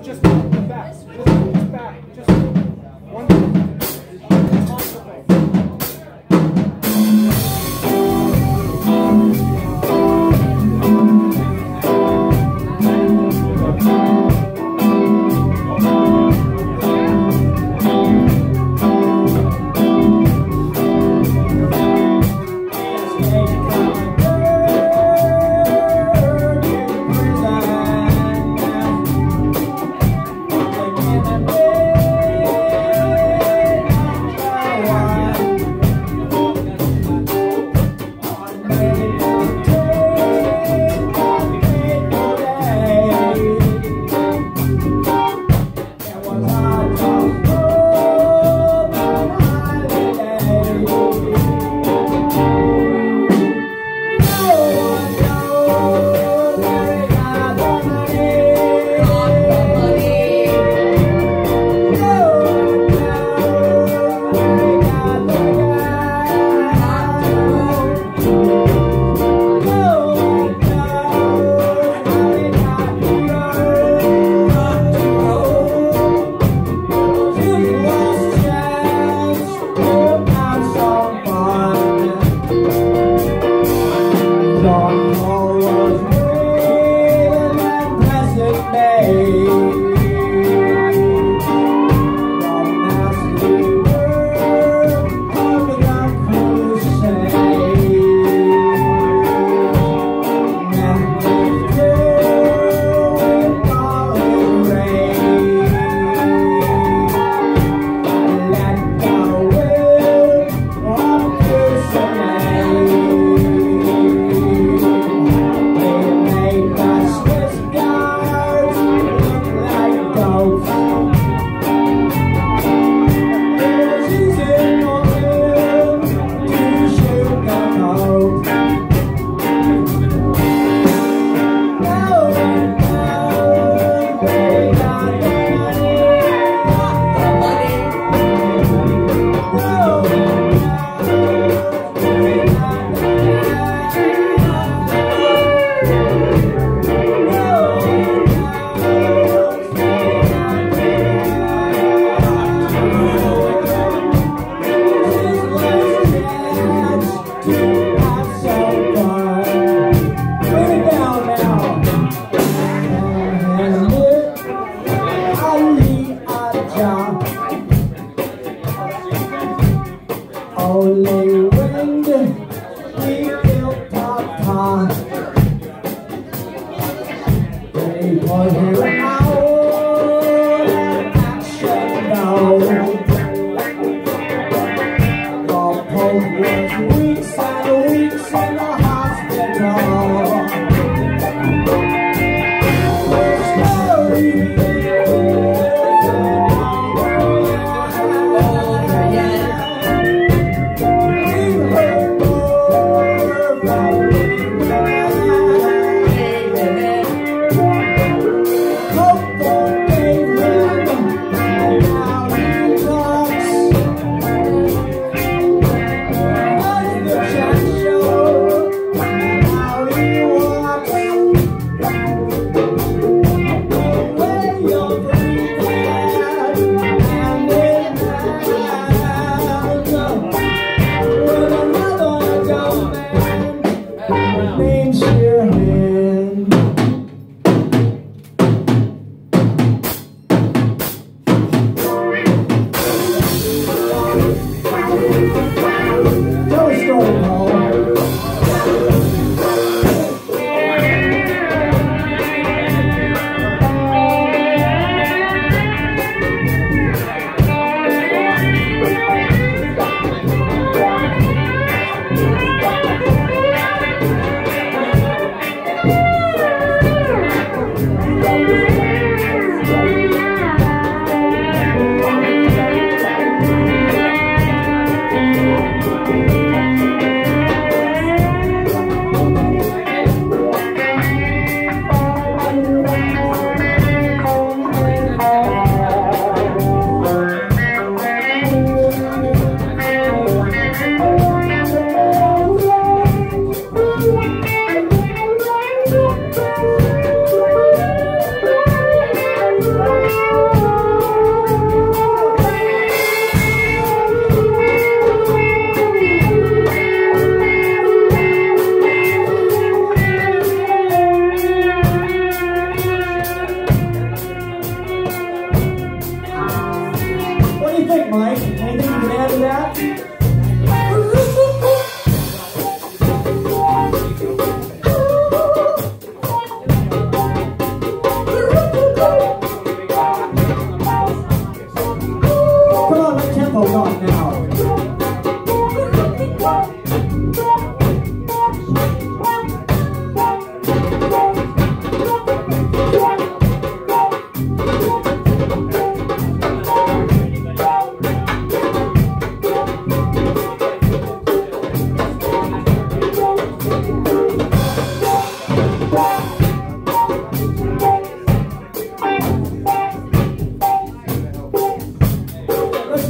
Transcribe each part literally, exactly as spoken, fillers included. Just, just the back. Just, just back. Just one. Thank you.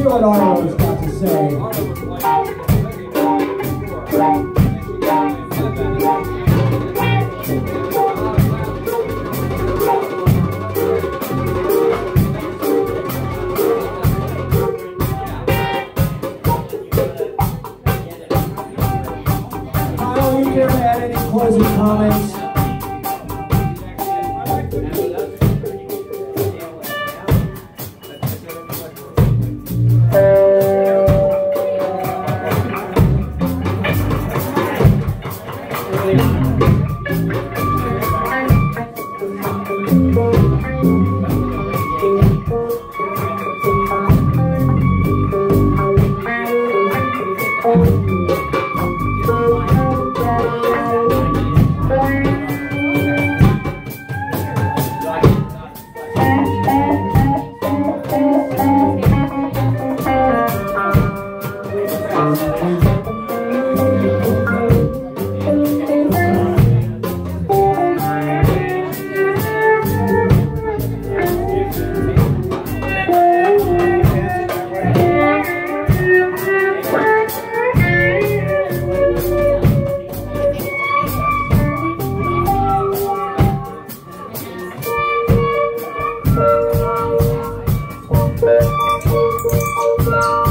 hear what Arnold has got to say. Arnold, you never had any closing comments? Bye.